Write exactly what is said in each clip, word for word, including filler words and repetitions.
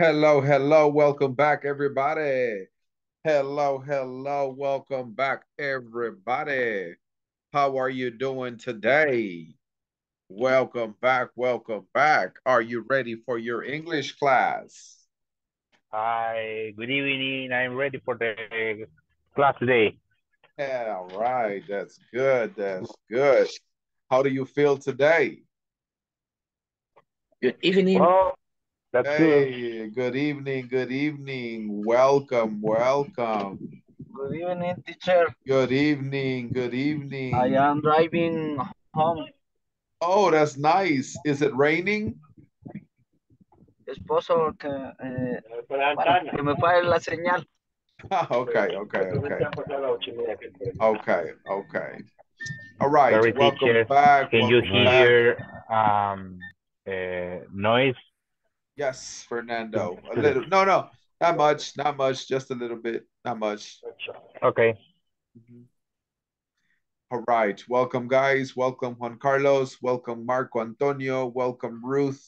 Hello, hello, welcome back, everybody. Hello, hello, welcome back, everybody. How are you doing today? Welcome back, welcome back. Are you ready for your English class? Hi, good evening. I'm ready for the class today. Yeah, all right, that's good, that's good. How do you feel today? Good evening. Oh. That's hey, good. good evening, good evening. Welcome, welcome. Good evening, teacher. Good evening, good evening. I am driving home. Oh, that's nice. Is it raining? Esposo, que, eh, para que me falle la señal. Okay, okay, okay. Okay, okay. All right, Sorry, welcome teacher. back. Can welcome you hear back. um uh, noise? Yes, Fernando. A little, no, no, not much, not much, just a little bit, not much. Okay. Mm-hmm. All right, welcome guys, welcome Juan Carlos, welcome Marco Antonio, welcome Ruth,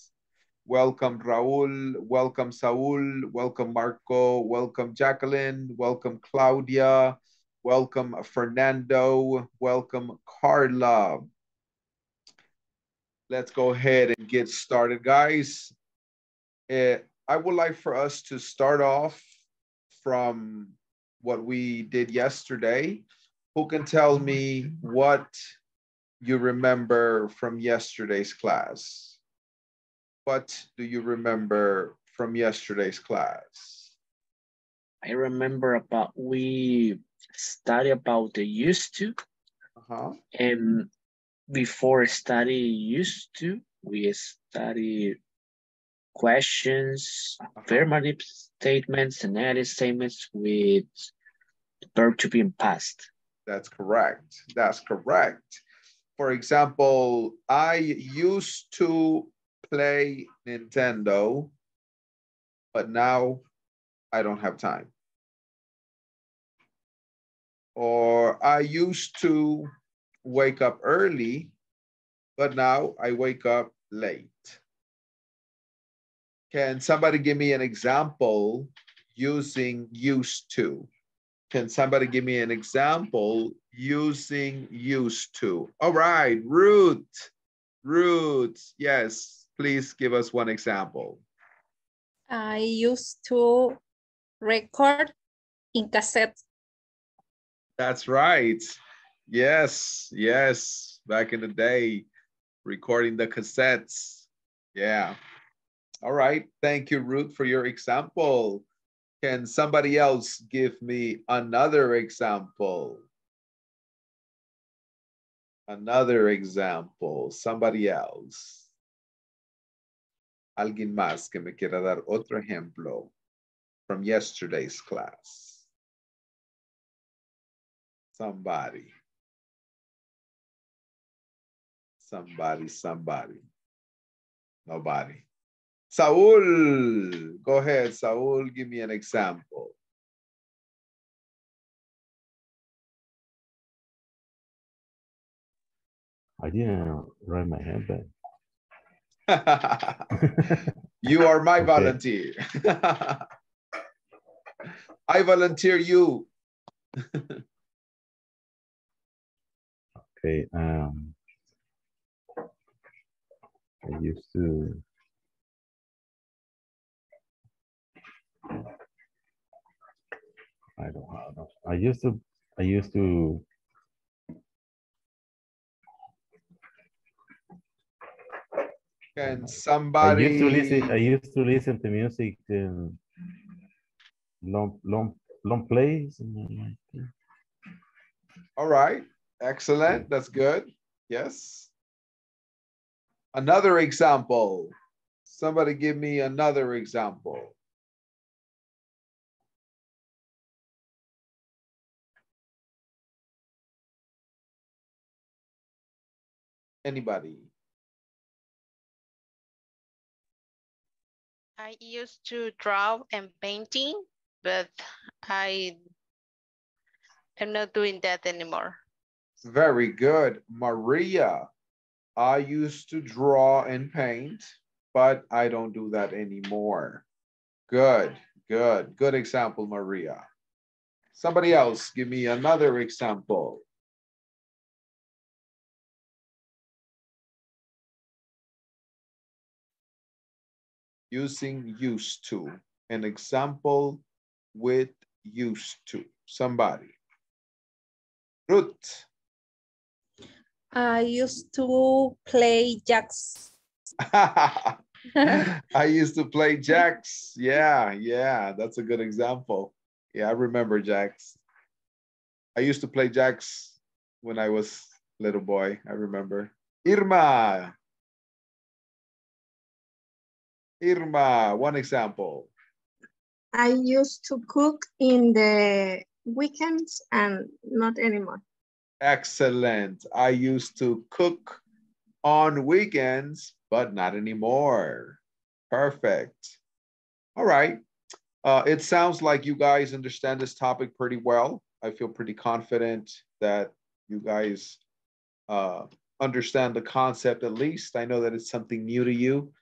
welcome Raul, welcome Saúl, welcome Marco, welcome Jacqueline, welcome Claudia, welcome Fernando, welcome Carla. Let's go ahead and get started, guys. Uh, I would like for us to start off from what we did yesterday. Who can tell me what you remember from yesterday's class? What do you remember from yesterday's class? I remember about we study about the used to. Uh-huh. And before study used to, we study questions, affirmative statements, and negative statements with the verb to be in past. That's correct. That's correct. For example, I used to play Nintendo, but now I don't have time. Or I used to wake up early, but now I wake up late. Can somebody give me an example using used to? Can somebody give me an example using used to? All right, Ruth, Ruth, yes, please give us one example. I used to record in cassette. That's right. Yes, yes, back in the day, recording the cassettes, yeah. All right, thank you, Ruth, for your example. Can somebody else give me another example? Another example, somebody else. Alguien más que me quiera dar otro ejemplo from yesterday's class. Somebody. Somebody, somebody. Nobody. Saúl, go ahead, Saúl, give me an example. I didn't write my handbag. You are my okay. volunteer. I volunteer you. Okay. Um, I used to I don't know. I used to, I used to, can somebody, I used to listen, I used to listen to music, um, long, long, long plays. All right. Excellent. That's good. Yes. Another example. Somebody give me another example. Anybody? I used to draw and painting, but I am not doing that anymore. Very good. Maria, I used to draw and paint, but I don't do that anymore. Good, good, good example, Maria. Somebody else, give me another example. Using used to, an example with used to, somebody. Ruth. I used to play jacks. I used to play jacks. Yeah, yeah, that's a good example. Yeah, I remember jacks. I used to play jacks when I was a little boy, I remember. Irma. Irma, one example. I used to cook in the weekends and not anymore. Excellent. I used to cook on weekends, but not anymore. Perfect. All right. Uh, it sounds like you guys understand this topic pretty well. I feel pretty confident that you guys uh, understand the concept at least. I know that it's something new to you,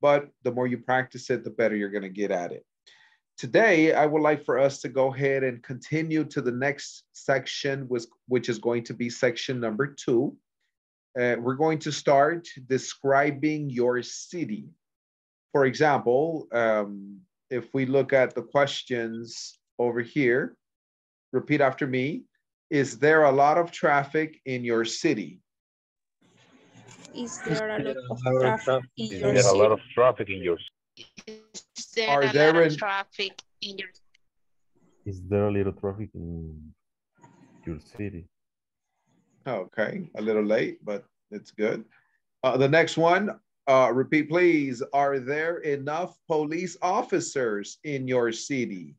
but the more you practice it, the better you're going to get at it. Today, I would like for us to go ahead and continue to the next section, which is going to be section number two. Uh, we're going to start describing your city. For example, um, if we look at the questions over here, repeat after me. Is there a lot of traffic in your city? Is there a lot of traffic in your city? Is there a lot of traffic in your city? Is there Are a there lot of traffic in your city? Is there a little traffic in your city? Okay, a little late, but it's good. Uh, the next one, uh, repeat please. Are there enough police officers in your city?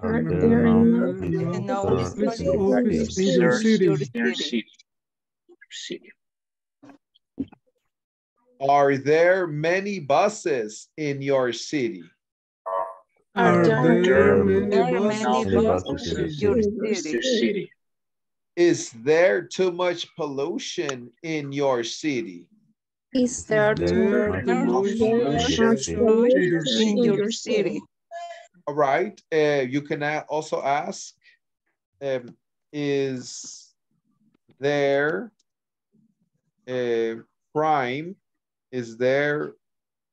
Are there enough police officers in your city? City. Are there many buses in your city? Are there, there many buses in your city? city? Is there too much pollution in your city? Is there too much pollution in your city? All right. Uh, you can also ask, um, is there Uh, crime, is there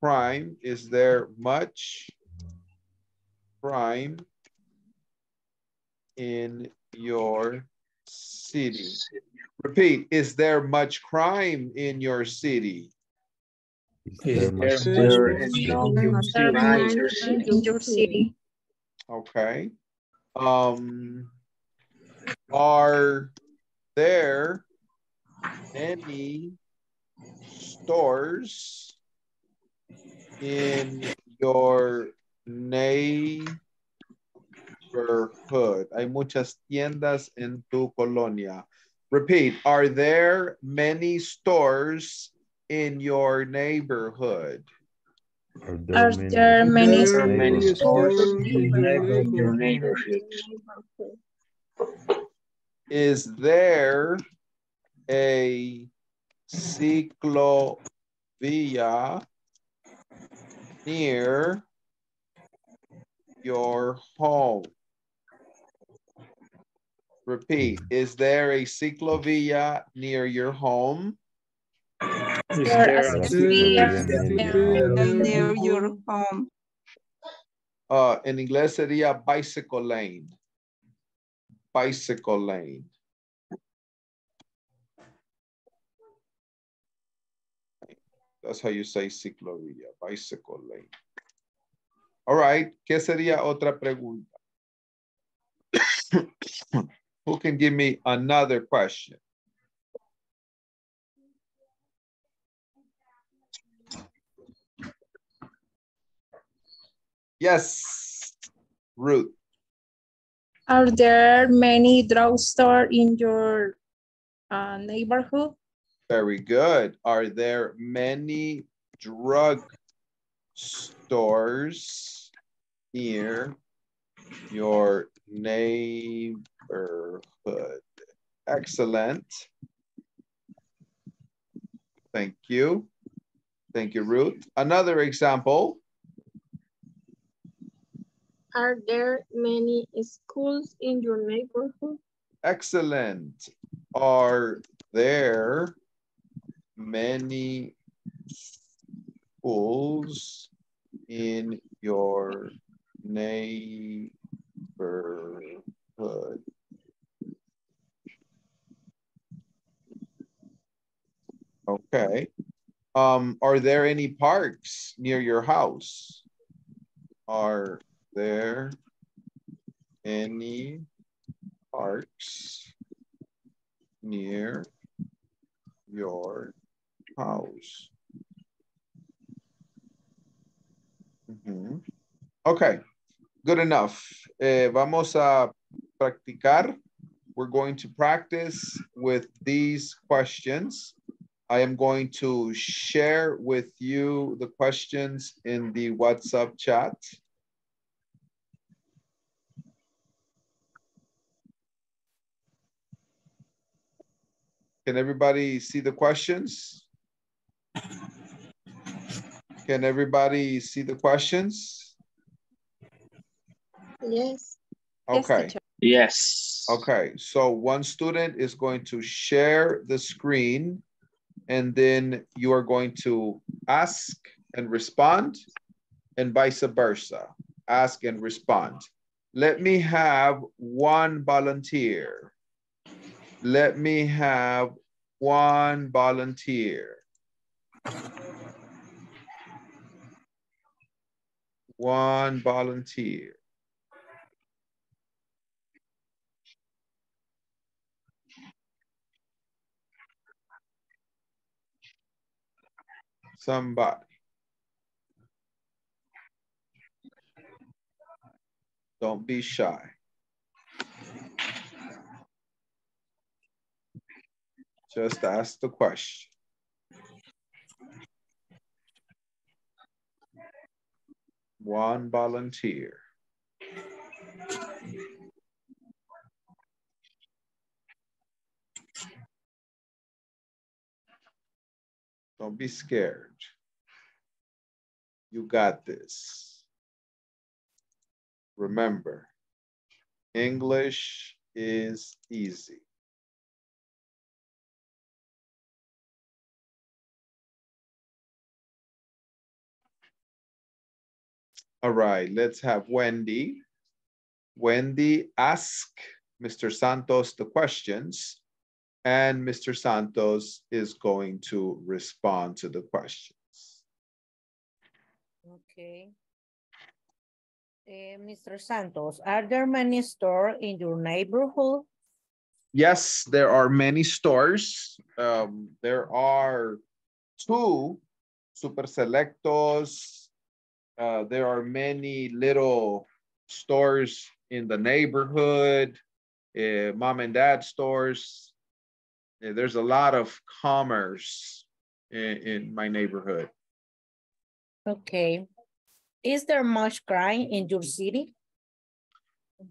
crime, is there much crime in your city? Repeat, is there much crime in your city? Is there in your city? Okay. Um, are there any stores in your neighborhood? Hay muchas tiendas en tu colonia. Repeat, are there many stores in your neighborhood? Are there, are there many, many, many stores in your neighborhood? Is there a ciclovia near your home? Repeat, is there a ciclovia near your home? Is there a ciclovia near your home? Uh, in English, sería bicycle lane. Bicycle lane. That's how you say ciclovia, bicycle lane. All right, ¿qué sería otra pregunta? Who can give me another question? Yes, Ruth. Are there many drugstores in your uh, neighborhood? Very good. Are there many drug stores near your neighborhood? Excellent. Thank you. Thank you, Ruth. Another example. Are there many schools in your neighborhood? Excellent. Are there many schools in your neighborhood? Okay. Um, are there any parks near your house? Are there any parks near your house? Mm-hmm. Okay, good enough. Eh, vamos a practicar. We're going to practice with these questions. I am going to share with you the questions in the WhatsApp chat. Can everybody see the questions? Can everybody see the questions? Yes. Okay. Yes. Okay, so one student is going to share the screen, and then you are going to ask and respond, and vice versa, ask and respond. Let me have one volunteer. Let me have one volunteer. One volunteer. Somebody. Don't be shy. Just ask the question. One volunteer. Don't be scared. You got this. Remember, English is easy. All right, let's have Wendy. Wendy, ask Mister Santos the questions, and Mister Santos is going to respond to the questions. Okay. Uh, Mister Santos, are there many stores in your neighborhood? Yes, there are many stores. Um, there are two Super Selectos. Uh, there are many little stores in the neighborhood, uh, mom and dad stores. Uh, there's a lot of commerce in, in my neighborhood. Okay. Is there much crime in your city?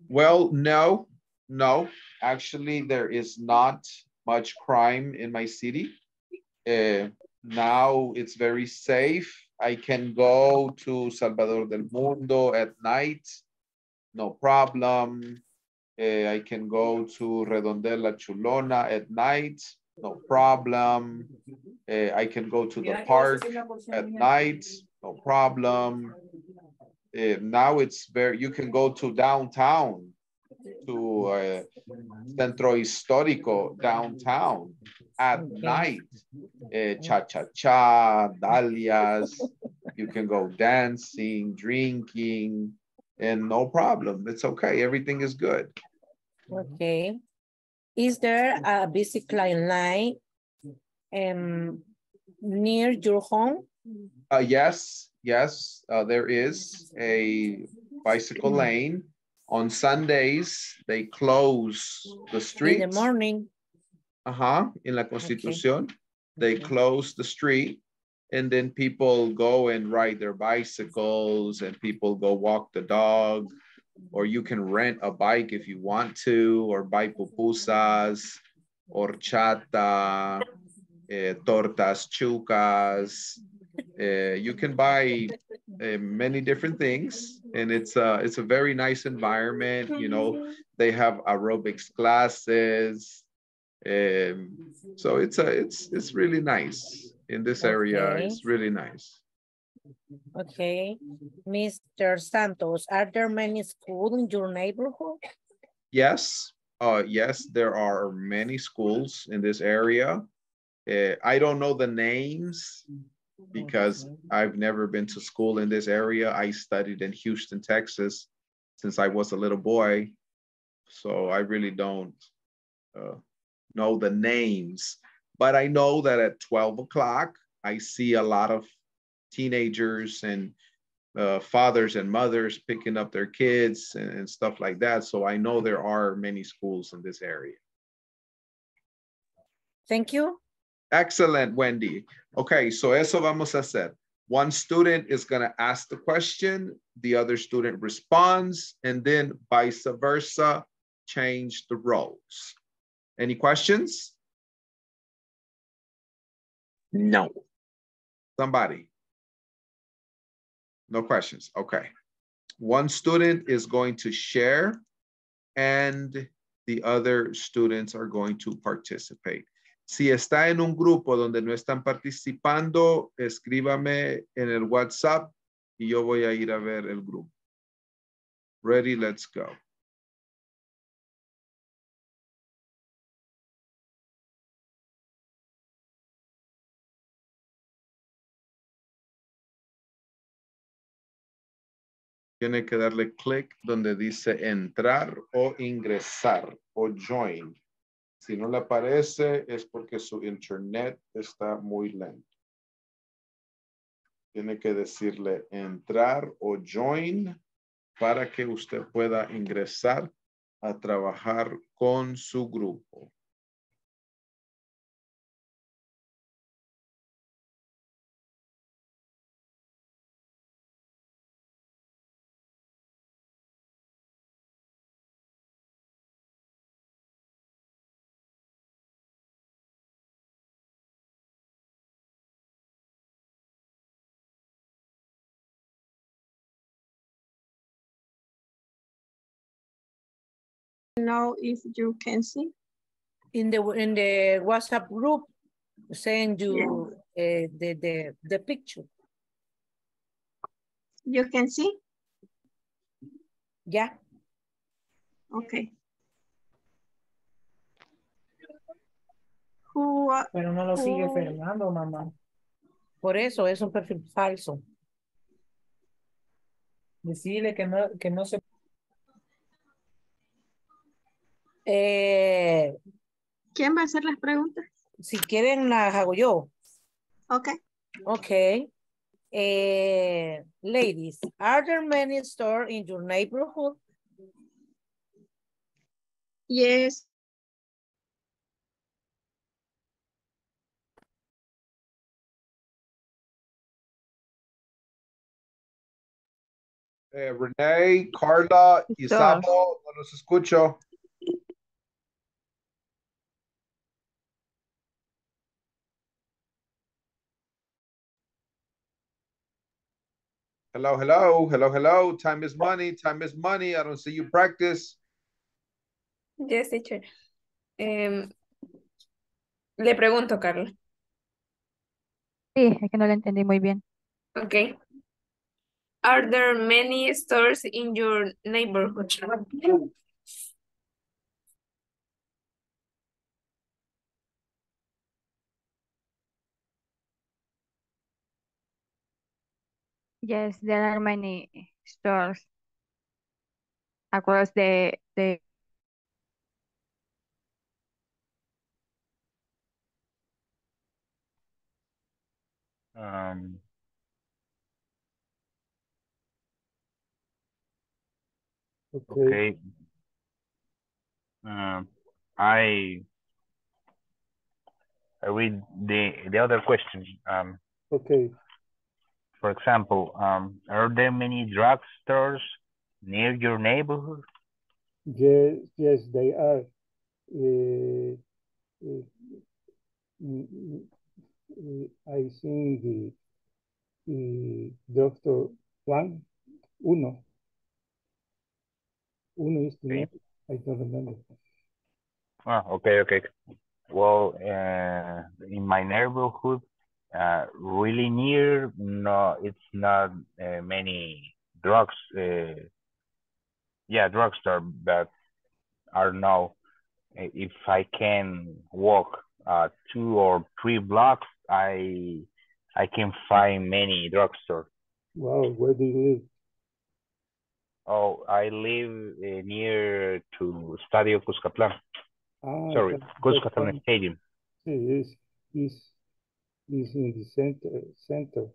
Well, no, no. Actually, there is not much crime in my city. Uh, now it's very safe. I can go to Salvador del Mundo at night, no problem. Uh, I can go to Redondella Chulona at night, no problem. Uh, I can go to the park at night, no problem. Uh, now it's very, you can go to downtown, to uh, Centro Histórico downtown at night, uh, cha-cha-cha, dalias, you can go dancing, drinking, and no problem. It's okay, everything is good. Okay. Is there a bicycle line um, near your home? Uh, yes, yes, uh, there is a bicycle lane. On Sundays, they close the street. In the morning. Uh-huh, in La Constitución, okay. They okay. close the street, and then people go and ride their bicycles, and people go walk the dog, or you can rent a bike if you want to, or buy pupusas, horchata, eh, tortas chucas. Eh, you can buy uh, many different things, and it's uh it's a very nice environment. You know, they have aerobics classes, um, so it's a it's it's really nice in this area. Okay. It's really nice. Okay, Mister Santos, are there many schools in your neighborhood? Yes, uh, yes, there are many schools in this area. Uh, I don't know the names because I've never been to school in this area. I studied in Houston, Texas, since I was a little boy. So I really don't uh, know the names, but I know that at twelve o'clock, I see a lot of teenagers and uh, fathers and mothers picking up their kids and, and stuff like that. So I know there are many schools in this area. Thank you. Excellent, Wendy. Okay, so eso vamos a hacer. One student is gonna ask the question, the other student responds, and then vice versa, change the roles. Any questions? No. Somebody? No questions, okay. One student is going to share and the other students are going to participate. Si está en un grupo donde no están participando, escríbame en el WhatsApp y yo voy a ir a ver el grupo. Ready, let's go. Tiene que darle clic donde dice entrar o ingresar o join. Si no le aparece, es porque su internet está muy lento. Tiene que decirle entrar o join para que usted pueda ingresar a trabajar con su grupo. Know if you can see in the in the WhatsApp group, send you yeah. uh, the the the picture. You can see. Yeah. Okay. Who? Uh, pero no lo who... sigue Fernando, mamá. Por eso es un perfil falso. Decirle que no que no se. Eh, ¿Quién va a hacer las preguntas? Si quieren las hago yo. Ok. Ok. Eh, ladies, are there many stores in your neighborhood? Yes. Eh, Renee, Carla, Isabel, no los escucho. Hello, hello, hello, hello. Time is money. Time is money. I don't see you practice. Yes, teacher. Um, le pregunto, Carla. Sí, es que no lo entendí muy bien. Okay. Are there many stores in your neighborhood? Yes, there are many stores across the the um okay. okay. Um I I read the the other question. Um okay. For example, um, are there many drugstores near your neighborhood? Yes, yes, they are. Uh, uh, I think the, the doctor One, uno. Uno is the name. I don't remember. Ah, okay, okay. Well, uh, in my neighborhood, uh, really near, no, it's not uh, many drugs. Uh, yeah, drugstore that are now. If I can walk uh, two or three blocks, I I can find many drugstores. Wow, where do you live? Oh, I live uh, near to Estadio Cuscatlán. Ah, Sorry, Cuscatlán Stadium. It is, is, is in the center. center.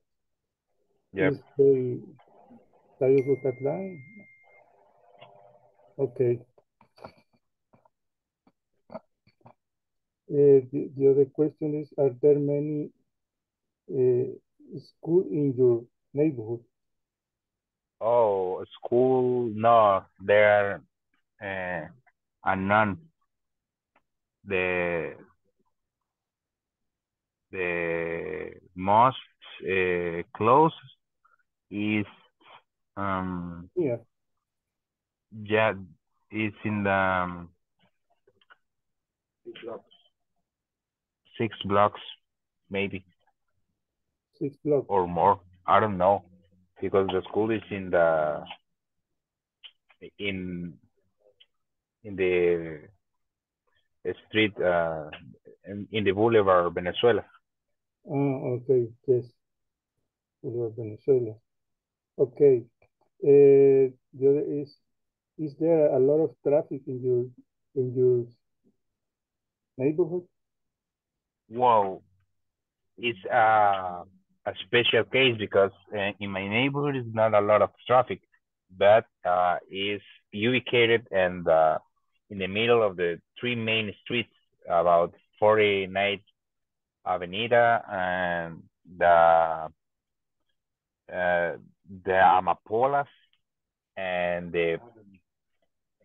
Yes. Estadio Cuscatlán. Okay. Uh, the, the other question is, are there many uh, schools in your neighborhood? Oh, school, no, there are uh, none. The, the most uh, close is, um, yeah. yeah, it's in the um, six blocks. Six blocks, maybe. Six blocks. Or more, I don't know. Because the school is in the in in the street uh, in, in the Boulevard Venezuela. Oh, okay, yes, Boulevard Venezuela. Okay, uh, the other is is there a lot of traffic in your in your neighborhood? Wow, it's uh. a special case because uh, in my neighborhood is not a lot of traffic, but uh, is ubicated and uh, in the middle of the three main streets, about forty-ninth Avenida and the uh, the Amapolas and the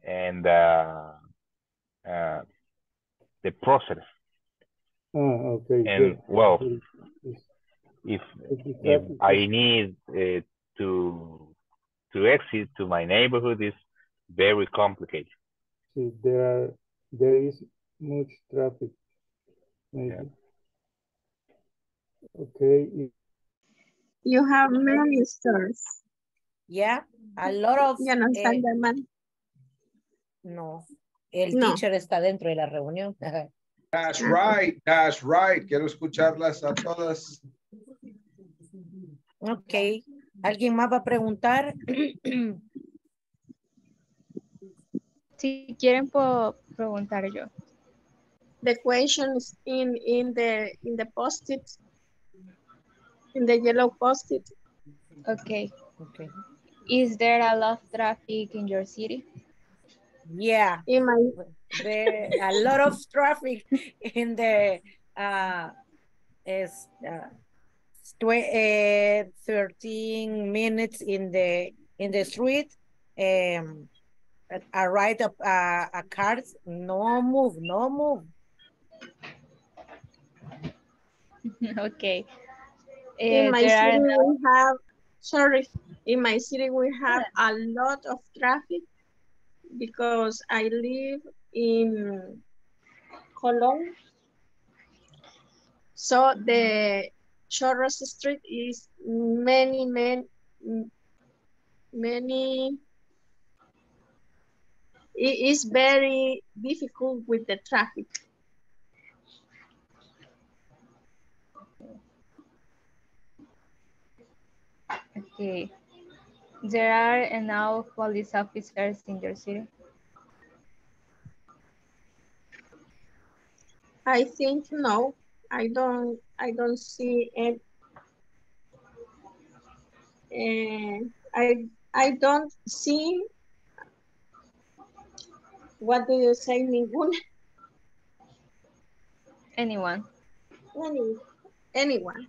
and uh, uh, the process. Oh, okay. And good. Well. If, if I need uh, to to exit to my neighborhood is very complicated. See, there are, there is much traffic. Maybe. Yeah. Okay. You have many stores. Yeah, a lot of. Ya no están eh, de mano. No, el no. Teacher está dentro de la reunión. That's right. That's right. Quiero escucharlas a todas. Ok, ¿alguien más va a preguntar? Si quieren puedo preguntar yo. The questions in in the in the post-it, in the yellow post-it. Okay. Okay. Is there a lot of traffic in your city? Yeah. In my... there a lot of traffic in the uh is uh, Uh, thirteen minutes in the in the street. Um, I ride up uh, a car. No move, no move. Okay. In uh, my city no... we have. Sorry, in my city we have yeah. a lot of traffic because I live in Colón. So the Chorros Street is many, many, many, it is very difficult with the traffic. Okay. There are enough police officers in your city? I think no. I don't, I don't see it. Uh, I, I don't see, what do you say, ninguna? Anyone. Any, anyone.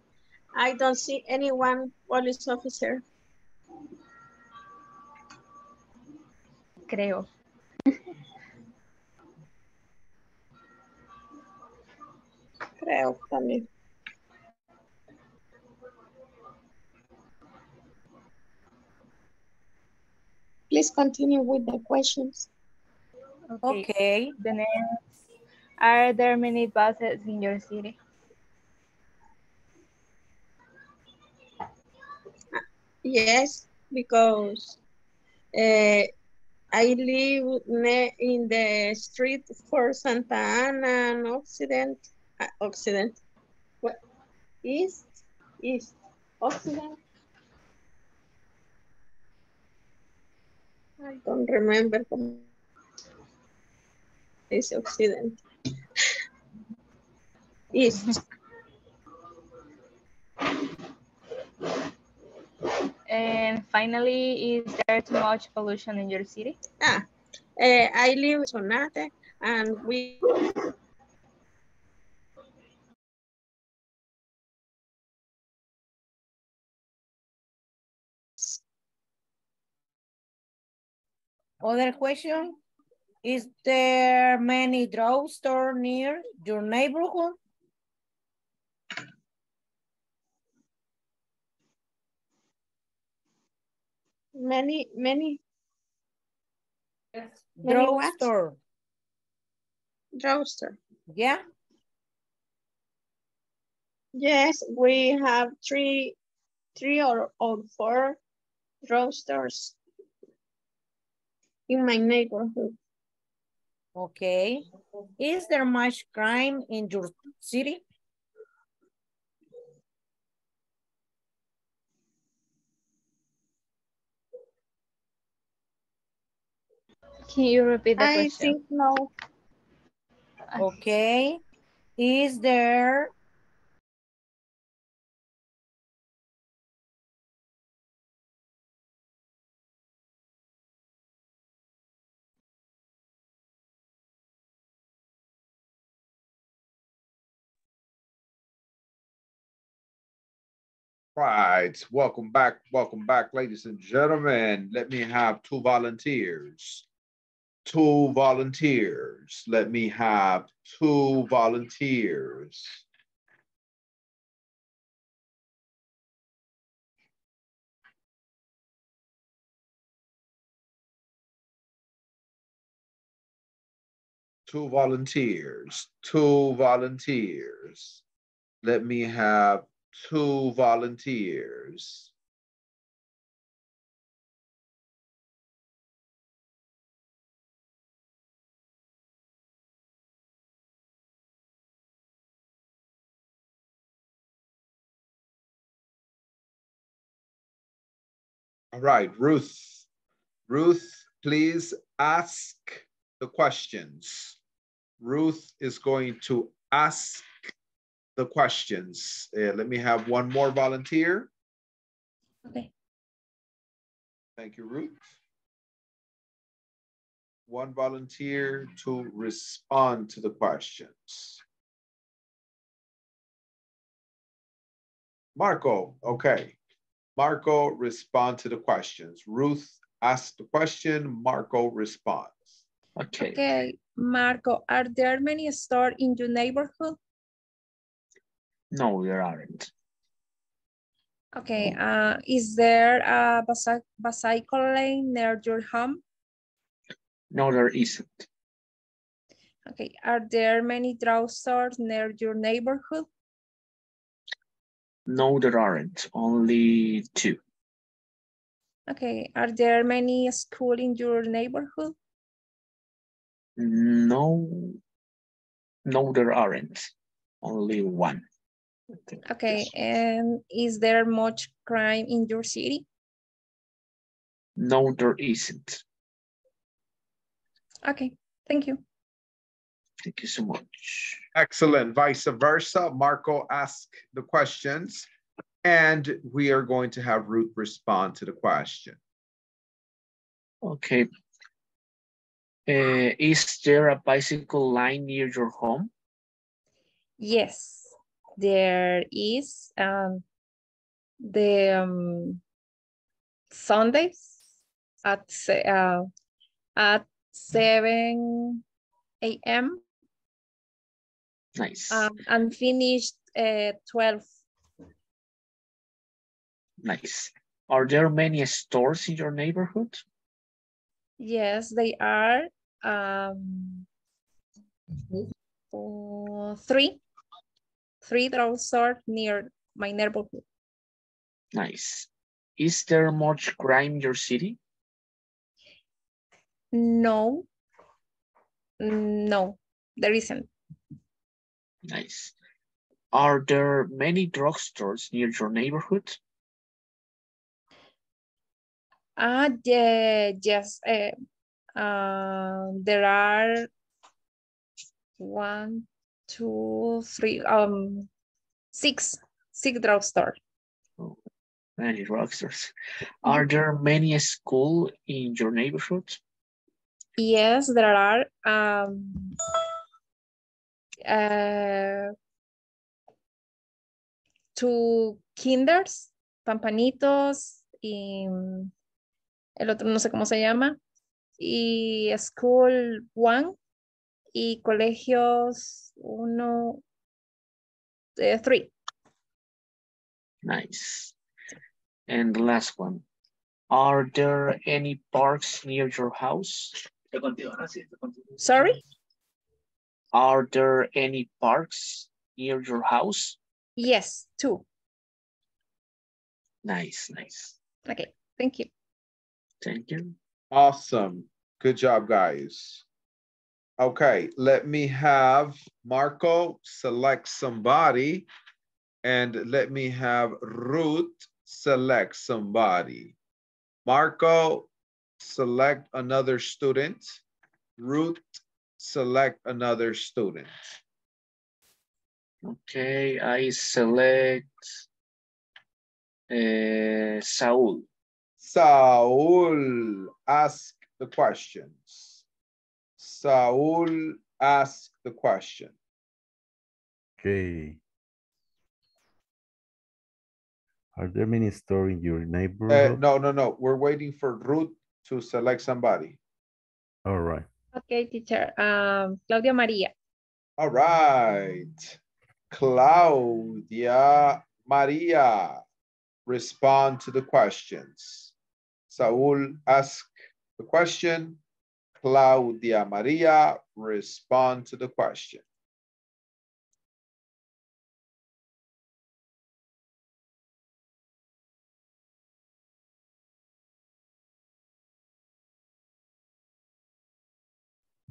I don't see anyone police officer. Creo. Creo también. please continue with the questions. Okay. Okay. The next, are there many buses in your city? Yes, because uh, I live in the street for Santa Ana and Occident. Uh, Occident. What? East? East. Occident? I don't remember. It's Occident. East. And finally, is there too much pollution in your city? Ah, uh, I live in Sonate and we... Other question, is there many drugstores near your neighborhood? Many, many. Yes. Drugstore. Drugstore. Yeah. Yes, we have three, three or, or four drugstores in my neighborhood. Okay. Is there much crime in your city? Can you repeat the I question? I think no. Okay. Is there... Right. Welcome back. Welcome back, ladies and gentlemen. Let me have two volunteers. Two volunteers. Let me have two volunteers. Two volunteers. Two volunteers. Let me have two volunteers. All right, Ruth. Ruth, please ask the questions. Ruth is going to ask the questions. Uh, let me have one more volunteer. Okay. Thank you, Ruth. One volunteer to respond to the questions. Marco, okay. Marco, respond to the questions. Ruth asks the question, Marco responds. Okay. Okay, Marco, are there many stores in your neighborhood? No, there aren't. Okay, uh, is there a bicycle lane near your home? No, there isn't. Okay, are there many drugstores near your neighborhood? No, there aren't, only two. Okay, are there many schools in your neighborhood? No, no, there aren't, only one. Okay. Okay, and is there much crime in your city? No, there isn't. Okay, thank you. Thank you so much. Excellent, vice versa. Marco asked the questions and we are going to have Ruth respond to the question. Okay. Uh, is there a bicycle line near your home? Yes. There is um, the um, Sundays at uh, at seven A M Nice. Um, and finished at uh, twelve. Nice. Are there many stores in your neighborhood? Yes, they are um, uh, three. Three draws are near my neighborhood. Nice. Is there much crime in your city? No. No, there isn't. Nice. Are there many drugstores near your neighborhood? Ah, uh, yeah, yes. Uh, uh, there are one, two, three, um, six, six drugstores. Oh, many drugstores. Are there many schools in your neighborhood? Yes, there are. Um, uh, two kinders, Pampanitos, y el otro no sé cómo se llama, y School One, y colegios uno, uh, three. Nice. And the last one. Are there any parks near your house? Sorry? Are there any parks near your house? Yes, two. Nice, nice. Okay, thank you. Thank you. Awesome. Good job, guys. Okay, let me have Marco select somebody, and let me have Ruth select somebody. Marco, select another student. Ruth, select another student. Okay, I select uh, Saúl. Saúl, ask the questions. Saúl, ask the question. Okay. Are there many stores in your neighborhood? Uh, no, no, no. We're waiting for Ruth to select somebody. All right. Okay, teacher. Um, Claudia Maria. All right. Claudia Maria. Respond to the questions. Saúl, ask the question. Claudia Maria, respond to the question.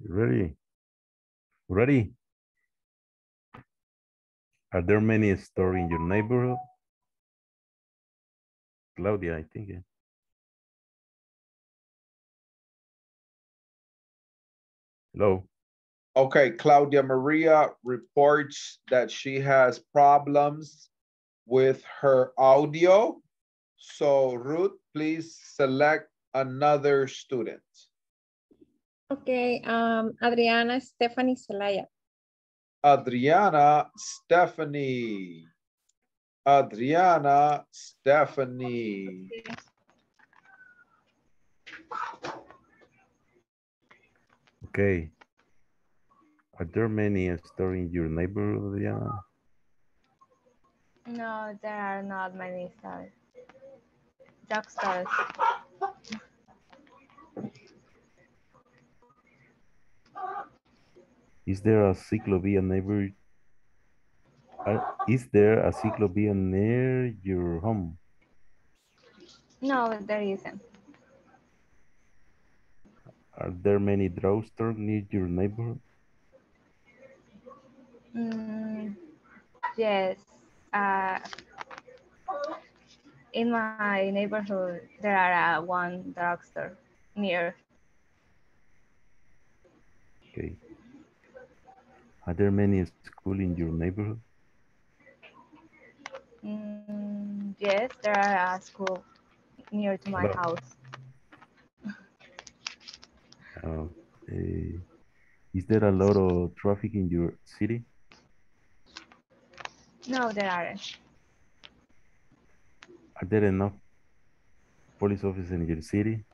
Ready? Ready? Are there many stores in your neighborhood? Claudia, I think. Hello. Okay, Claudia Maria reports that she has problems with her audio. So Ruth, please select another student. Okay, um, Adriana, Stephanie, Celaya. Adriana, Stephanie. Adriana, Stephanie. Okay. Are there many stores in your neighborhood, Adriana? No, there are not many stores. Drug stores. Is there a ciclovia neighbor? Are, is there a ciclovia near your home? No, there isn't. Are there many drugstores near your neighborhood? Mm, yes. Uh, in my neighborhood, there are uh, one drugstore near. Okay. Are there many schools in your neighborhood? Mm, yes, there are a school near to my Hello. house. Uh, uh, is there a lot of traffic in your city? No, there aren't. Are there enough police officers in your city?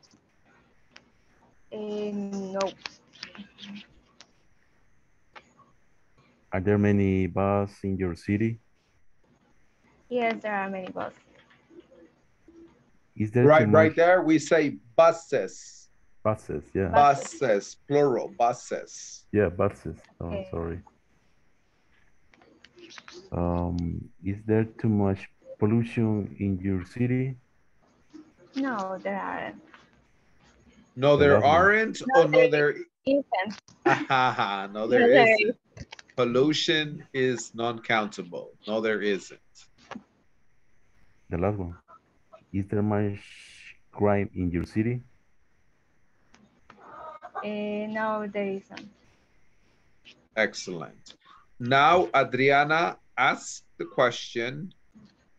Uh, no. Are there many bars in your city? Yes, there are many buses. Is there right, right there we say buses. Buses, yeah. Buses, plural, buses. Yeah, buses. Oh, okay. Sorry. Um, is there too much pollution in your city? No, there aren't. No, there aren't. No, oh, no, there isn't. No, there isn't. Pollution is non-countable. No, there isn't. The last one. Is there much crime in your city? Uh, no, there isn't. Excellent. Now, Adriana, ask the question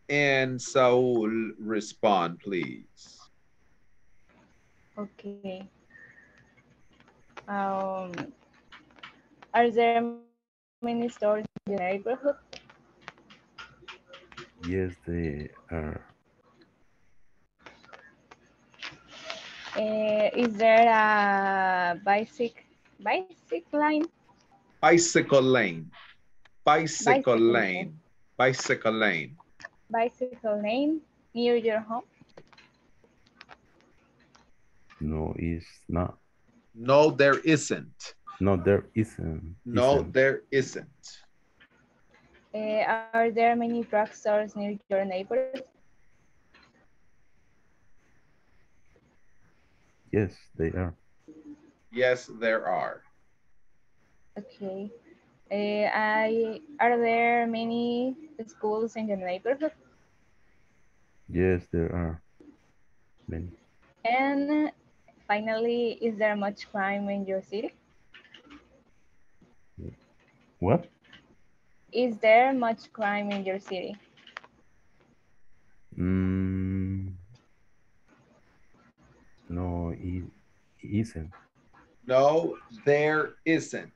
and Saúl respond, please. Okay. Um, are there many stores in the neighborhood? Yes, they are. Uh, is there a bicycle, bicycle lane? Bicycle lane. Bicycle, bicycle lane. lane. Bicycle lane. Bicycle lane near your home? No, it's not. No, there isn't. No, there isn't. No, isn't. there isn't. Uh, are there many drugstores near your neighborhood? Yes, they are. Yes, there are. Okay. Uh, I, are there many schools in your neighborhood? Yes, there are many. And finally, is there much crime in your city? What? Is there much crime in your city? Mm, no, it isn't. No, there isn't.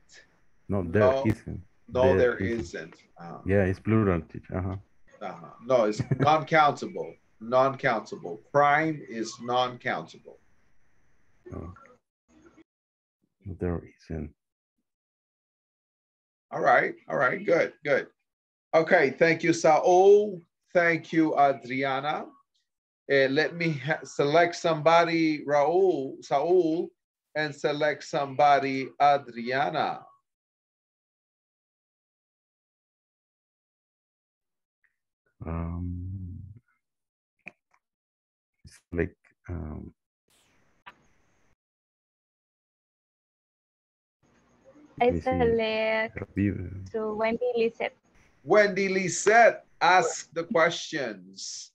No, there no, isn't. No, there, there isn't. isn't. Uh-huh. Yeah, it's plural. Uh-huh. Uh-huh. No, it's non-countable. Non-countable. Crime is non-countable. No. There isn't. All right. All right. Good. Good. Okay. Thank you, Saúl. Thank you, Adriana. Uh, let me select somebody, Raul, Saúl, and select somebody, Adriana. Um, it's like, um, I select to Wendy Lisette. Wendy Lisette, ask the questions.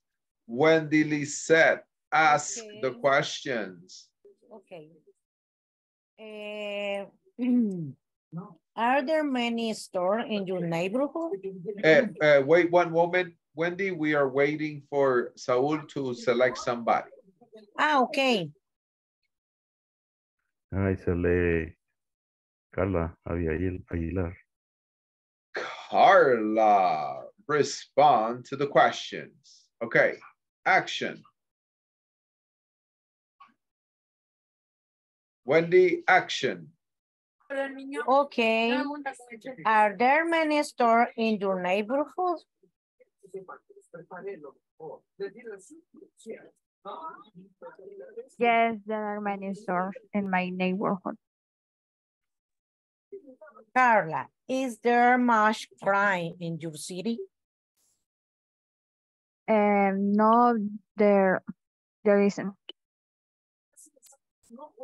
Wendy Lisette, ask okay. the questions. Okay. Uh, are there many stores in your neighborhood? Uh, uh, wait one moment, Wendy. We are waiting for Saúl to select somebody. Ah, okay. I select Carla Aguilar. Carla, respond to the questions. Okay, action. Wendy, action. Okay. Are there many stores in your neighborhood? Yes, there are many stores in my neighborhood. Carla, is there much crime in your city? Um, no, there, there isn't.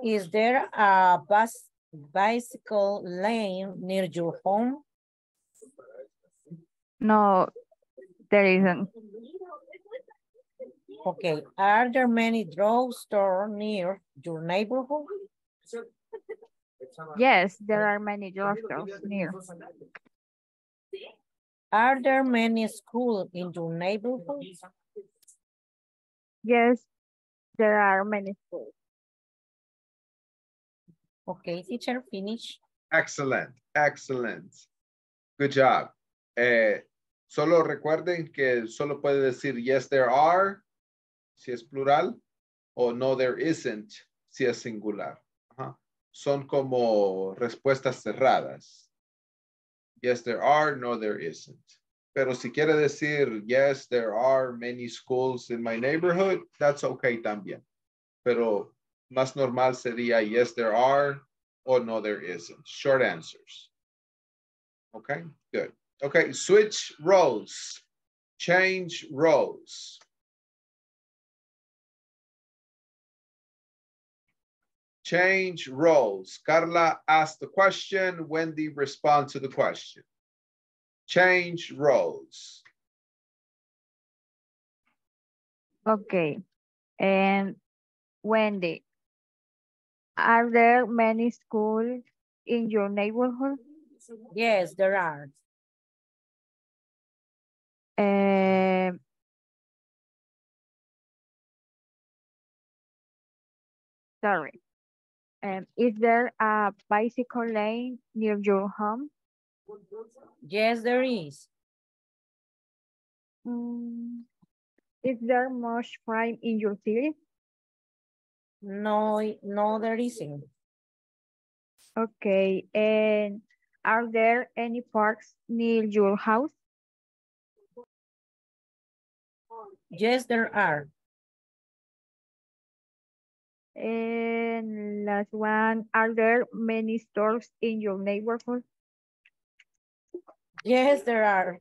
Is there a bus bicycle lane near your home? No, there isn't. Okay, are there many drugstores near your neighborhood? Yes, there are many drugstores near. Are there many schools in your neighborhood? Yes, there are many schools. Okay, teacher, finish. Excellent, excellent. Good job. Eh, solo recuerden que solo puede decir yes, there are, si es plural, o no, there isn't, si es singular. Uh-huh. Son como respuestas cerradas. Yes, there are, no, there isn't. Pero si quiere decir, yes, there are many schools in my neighborhood, that's okay también. Pero Más normal sería yes, there are, or no, there isn't. Short answers. Okay, good. Okay, switch roles. Change roles. Change roles. Carla asked the question. Wendy responds to the question. Change roles. Okay. And Wendy, are there many schools in your neighborhood? Yes, there are. Uh, sorry. Um, is there a bicycle lane near your home? Yes, there is. Mm, is there much crime in your city? No, no, there isn't. Okay, and are there any parks near your house? Yes, there are. And last one, are there many stores in your neighborhood? Yes, there are.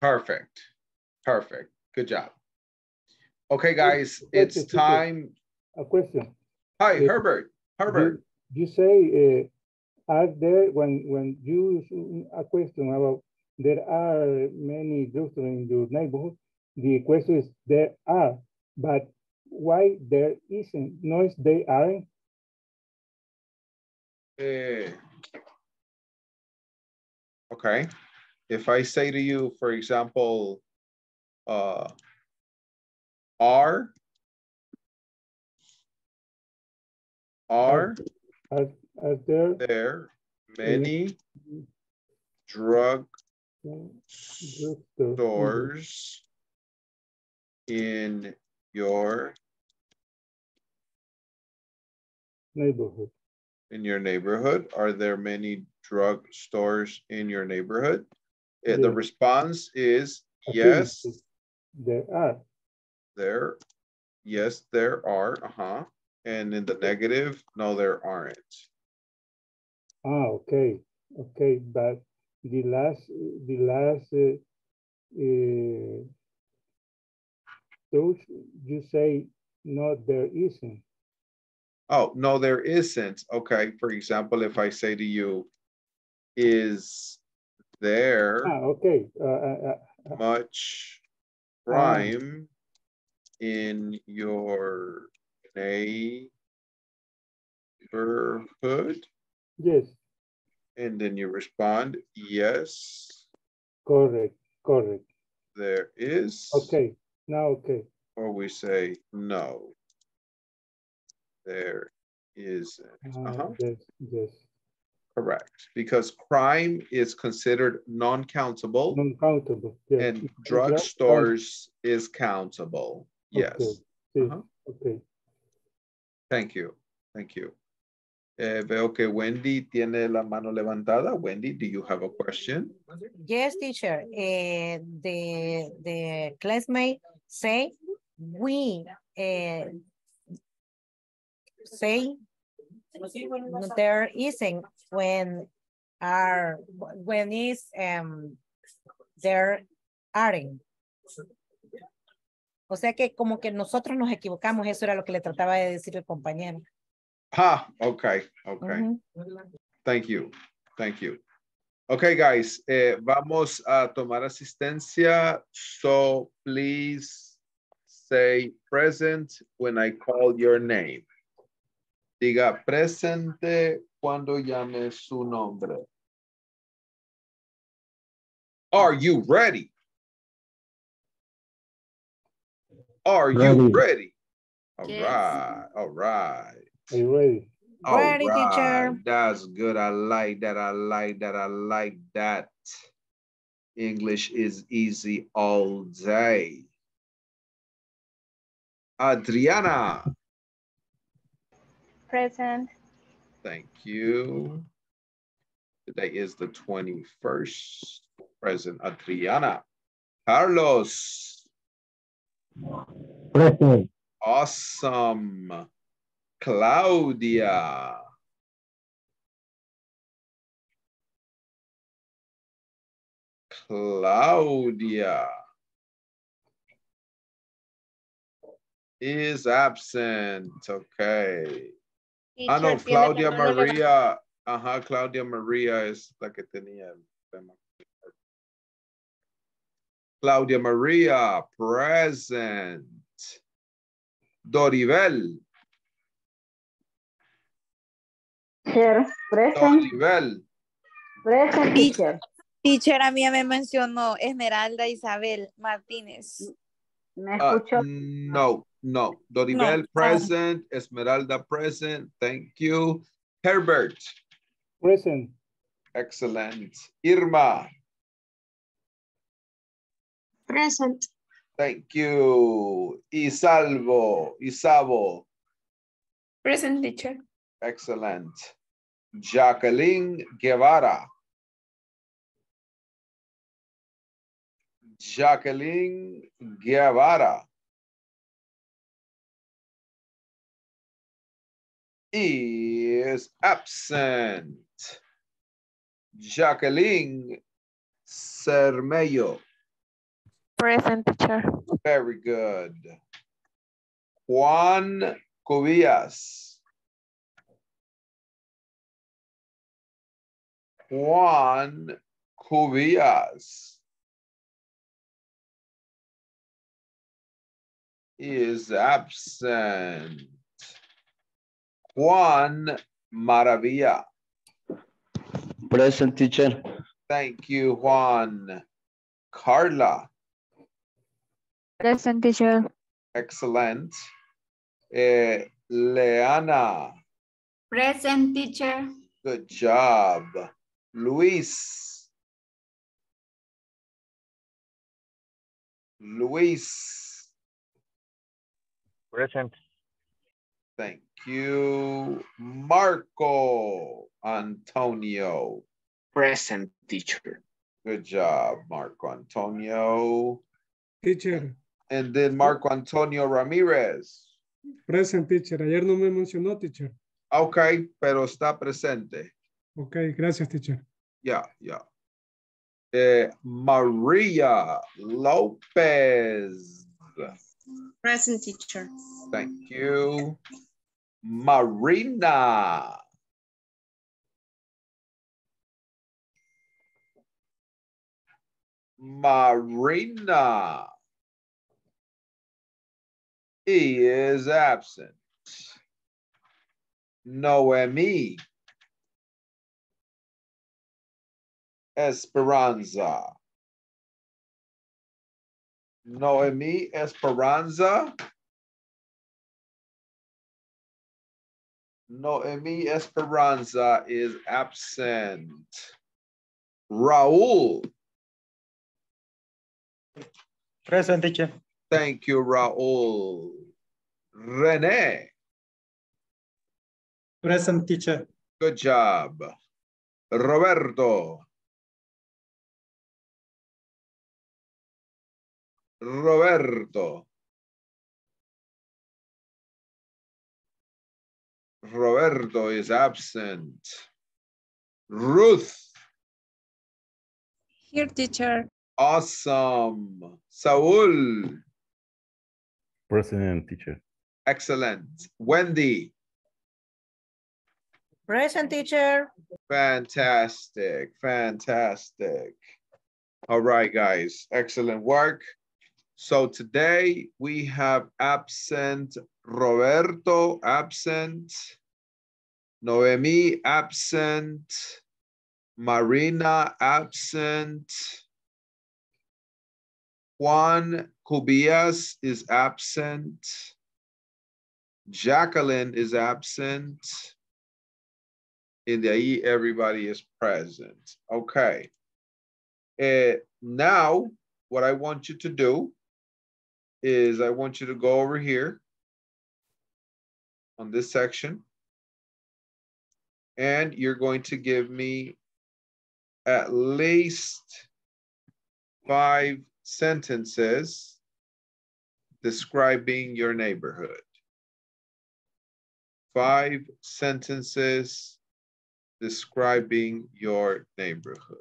Perfect, perfect, good job. Okay, guys, it's a time. A question. Hi, uh, Herbert, Herbert. You, you say, uh, are there, when, when you use a question about there are many doctors in your neighborhood. The question is there are, but why there isn't? No, they aren't. Uh, okay. If I say to you, for example, uh, are, are, are, are there, there many uh, drug stores in your neighborhood? In your neighborhood, are there many drug stores in your neighborhood? Yeah. The response is yes. There are. There, yes, there are. Uh huh. And in the negative, no, there aren't. Ah, okay, okay, but the last, the last, uh, uh, those you say no, there isn't. Oh, no, there isn't. Okay, for example, if I say to you, is there ah, okay. uh, uh, uh, much crime um, in your neighborhood? Yes. And then you respond, yes. Correct, correct. There is. Okay, now okay. Or we say, no, there isn't. Uh-huh. uh, yes, yes. Correct, because crime is considered non-countable. Non-countable, yes. And drug stores is countable, yes. Okay, uh-huh. Okay. Thank you, thank you. Eh, veo que Wendy tiene la mano levantada. Wendy, do you have a question? Yes, teacher. Uh, the the classmate say we uh, say there isn't when are when is um there aren't. O sea que como que nosotros nos equivocamos. Eso era lo que le trataba de decir el compañero. Ah, okay, okay. Mm-hmm. Thank you, thank you. Okay, guys, eh, vamos a tomar asistencia. So please say present when I call your name. Diga presente cuando llame su nombre. Are you ready? Are ready. you ready? All yes. right, all right. Are you ready? All ready, right. teacher. That's good. I like that. I like that. I like that. English is easy all day. Adriana. Present. Thank you. Today is the twenty-first. Present, Adriana. Carlos. Present. Awesome. Claudia. Claudia is absent. Okay. I know Claudia Maria. Ajá, Claudia Maria es la que tenía el tema. Claudia Maria, present. Doribel. Teacher, present. Doribel. Present, teacher. Teacher, a mí me mencionó Esmeralda Isabel Martínez. ¿Me escuchó? Uh, no, no. Doribel, no. Present. Esmeralda, present. Thank you. Herbert. Present. Excellent. Irma. Present. Thank you. Isalvo. Isabo. Present, teacher. Excellent. Jacqueline Guevara. Jacqueline Guevara. Is absent. Jacqueline Cermello. Present, teacher. Very good. Juan Cubillas. Juan Cubillas is absent. Juan Maravilla. Present, teacher. Thank you, Juan. Carla. Present, teacher. Excellent. Eh, Leana. Present, teacher. Good job. Luis. Luis. Present. Thank you. Marco Antonio. Present, teacher. Good job, Marco Antonio. Teacher. And then Marco Antonio Ramirez. Present, teacher. Ayer no me mencionó, teacher. Okay, pero está presente. Okay, gracias, teacher. Yeah, yeah. Eh, Maria Lopez. Present, teacher. Thank you. Marina. Marina is absent. Noemi. Esperanza. Noemi Esperanza. Noemi Esperanza is absent. Raul. Present, teacher. Thank you, Raul. Rene. Present, teacher. Good job. Roberto. Roberto. Roberto is absent. Ruth. Here, teacher. Awesome. Saúl. Present, teacher. Excellent. Wendy. Present, teacher. Fantastic. Fantastic. All right, guys. Excellent work. So today we have absent Roberto, absent, Noemi, absent, Marina, absent, Juan Cubillas is absent, Jacqueline is absent, and ahí everybody is present. Okay. Uh, now, what I want you to do is I want you to go over here on this section, and you're going to give me at least five sentences describing your neighborhood. Five sentences describing your neighborhood.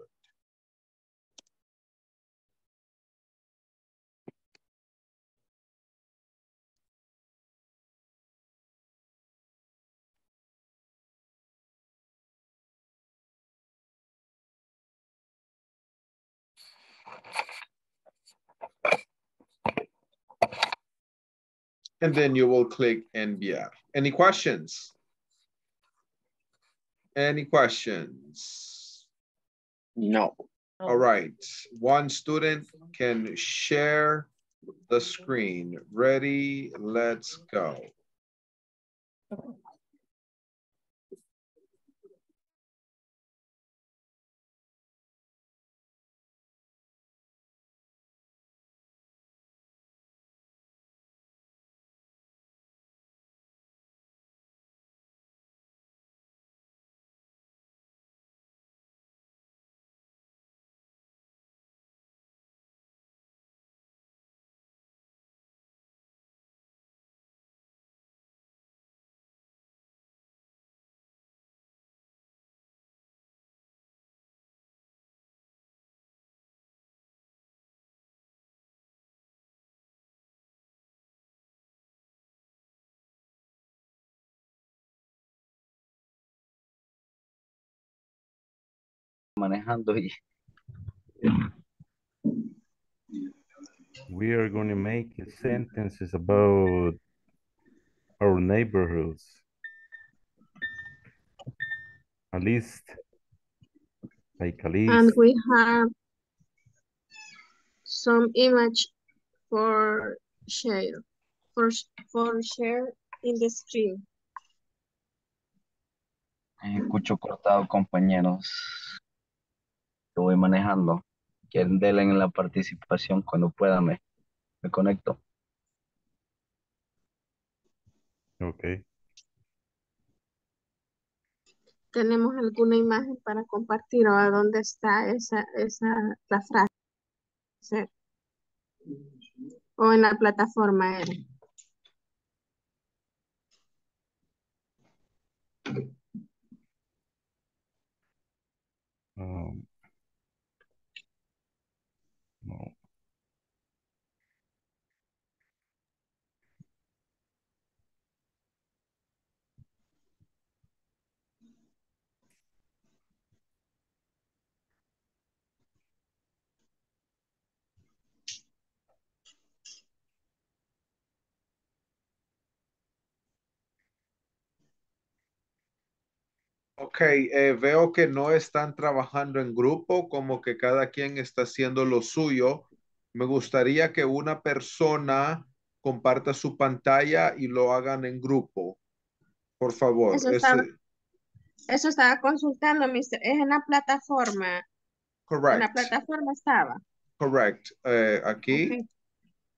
And then you will click N B R. Any questions? Any questions? No. All right. One student can share the screen. Ready? Let's go. Manejando y we are going to make sentences about our neighborhoods. A list, like a list. And we have some image for share, for, for share in the screen. Escucho cortado, compañeros. Yo voy manejando. Quieren darle en la participación cuando pueda. Me, me conecto. Ok. ¿Tenemos alguna imagen para compartir o a dónde está esa, esa la frase? ¿O en la plataforma? L. Um. No. Ok, eh, veo que no están trabajando en grupo, como que cada quien está haciendo lo suyo. Me gustaría que una persona comparta su pantalla y lo hagan en grupo. Por favor. Eso estaba, eso estaba consultando, mister. Es en la plataforma. Correcto. En la plataforma estaba. Correcto. Eh, aquí, okay.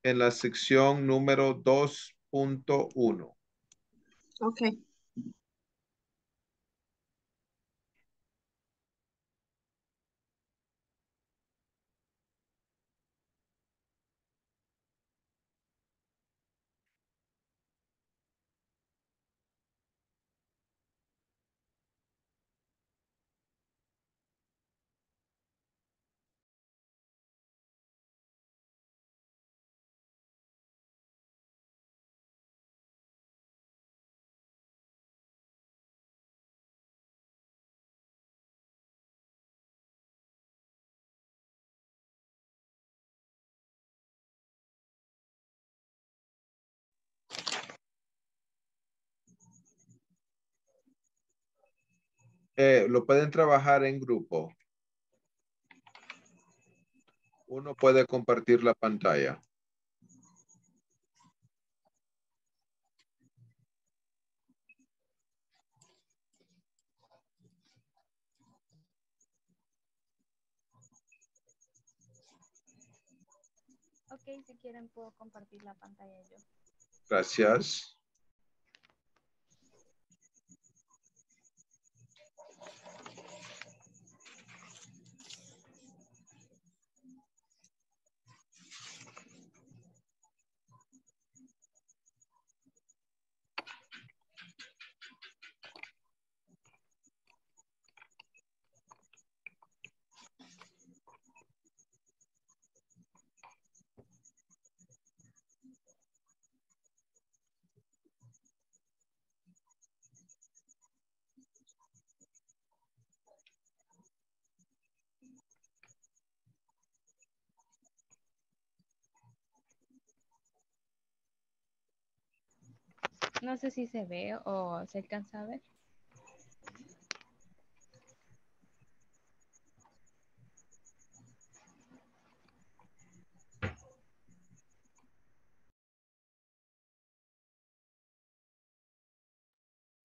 En la sección número dos punto uno. Ok. Eh, lo pueden trabajar en grupo. Uno puede compartir la pantalla. Ok, si quieren puedo compartir la pantalla yo. Gracias. No sé si se ve o se alcanza a ver.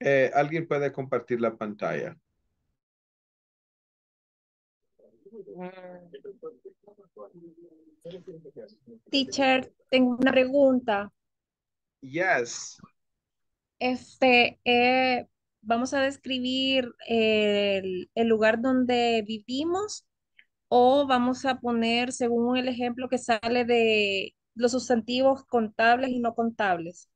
Eh, ¿Alguien puede compartir la pantalla? Teacher, tengo una pregunta. Yes. Este, eh, vamos a describir el, el lugar donde vivimos o vamos a poner según el ejemplo que sale de los sustantivos contables y no contables.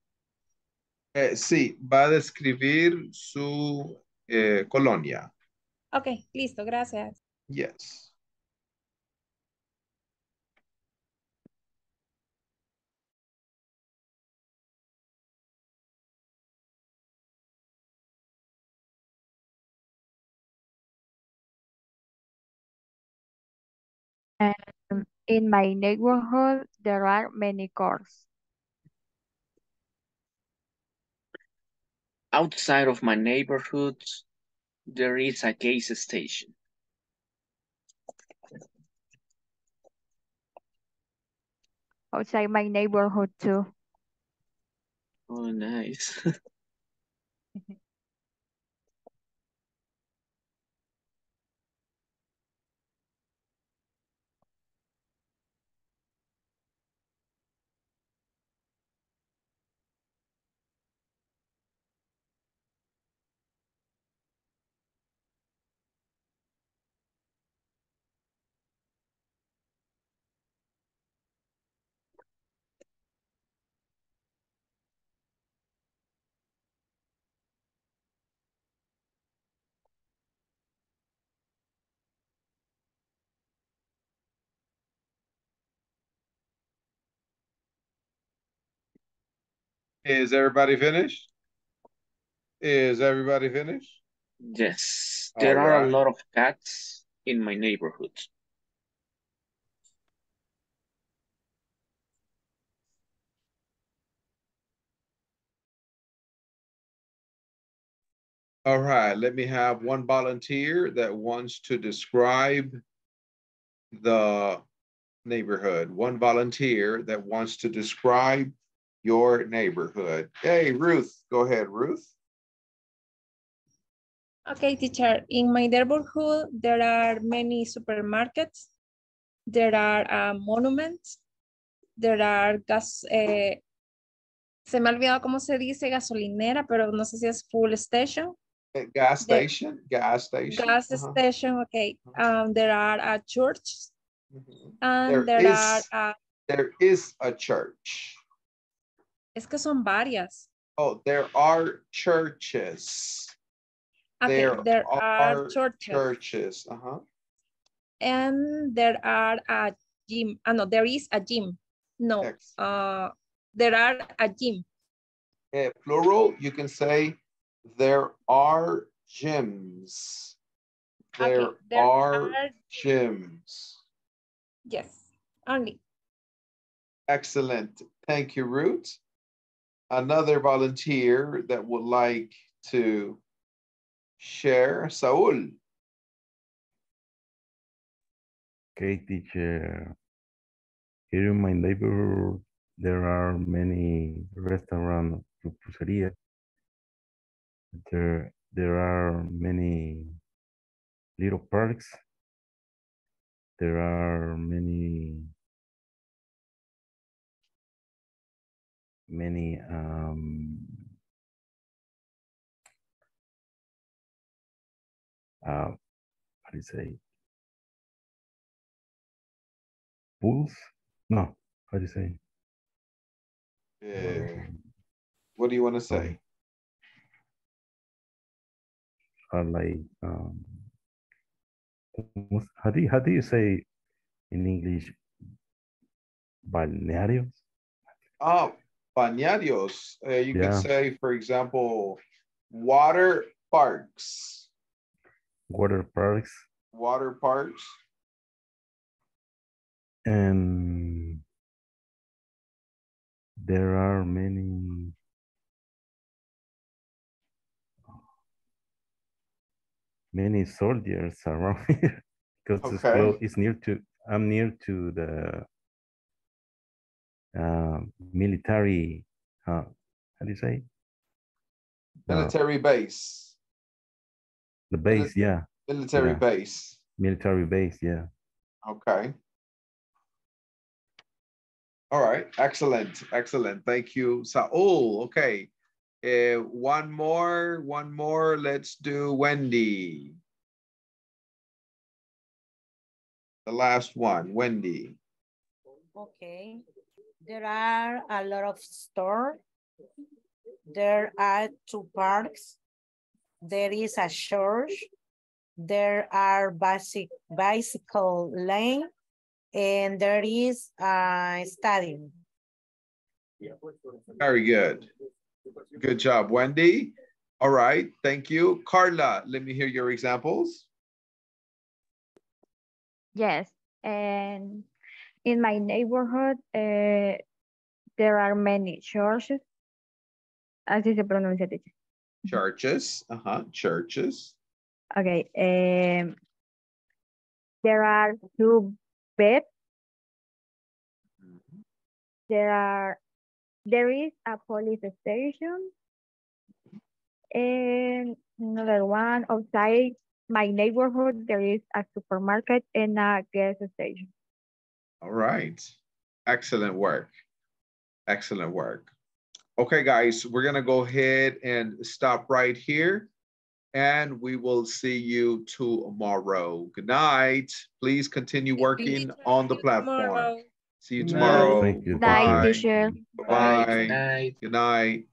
Eh, sí, va a describir su eh, colonia. Ok, listo, gracias. Yes. Um, in my neighborhood, there are many cars. Outside of my neighborhood, there is a gas station. Outside my neighborhood too. Oh, nice. Is everybody finished? Is everybody finished? Yes. There All are right. a lot of cats in my neighborhood. All right. Let me have one volunteer that wants to describe the neighborhood. One volunteer that wants to describe your neighborhood. Hey, Ruth, go ahead, Ruth. Okay, teacher, in my neighborhood, there are many supermarkets. There are uh, monuments. There are gas, eh, se me ha olvidado cómo se dice gasolinera, pero no sé si es full station. A gas station, there, gas station. Gas uh-huh. station, okay. Um, there are a uh, church. Mm-hmm. And there, there is, are. Uh, there is a church. Es que son varias. Oh, there are churches. Okay, there, there are, are churches. churches. Uh-huh. And there are a gym. Ah, no, there is a gym. No, uh, there are a gym. Yeah, plural, you can say there are gyms. There, okay, there are, are gyms. Yes, only. Excellent. Thank you, Ruth. Another volunteer that would like to share, Saúl. Okay, teacher. Here in my neighborhood, there are many restaurants, pupuseria. There, there are many little parks. There are many many um, uh, how do you say, pools? No, how do you say? Yeah. What do you want to say? Uh, like, um, how do you, how do you say in English, balnearios? Oh. Bañarios, uh, you yeah. can say, for example, water parks. Water parks. Water parks. And there are many many soldiers around here because okay. the school is near to, I'm near to the uh, military, uh, how do you say? Military uh, base. The base, Mil yeah. Military yeah. base. Military base, yeah. Okay. All right, excellent, excellent. Thank you, Saúl. Okay, uh, one more, one more. Let's do Wendy. The last one, Wendy. Okay, there are a lot of stores. There are two parks. There is a church. There are basic bicycle lane. And there is a stadium. Very good. Good job, Wendy. All right, thank you. Carla, let me hear your examples. Yes, and in my neighborhood, uh, there are many churches. Así se pronuncia, teacher. Churches, uh-huh, churches. Okay, um, there are two bed. Mm-hmm. There are, there is a police station, and another one outside my neighborhood. There is a supermarket and a gas station. All right, excellent work, excellent work. Okay, guys, we're gonna go ahead and stop right here. And we will see you tomorrow. Good night. Please continue working on the platform. Tomorrow. See you tomorrow. Night. Thank you. Bye. Night, Bye. Night. Good night.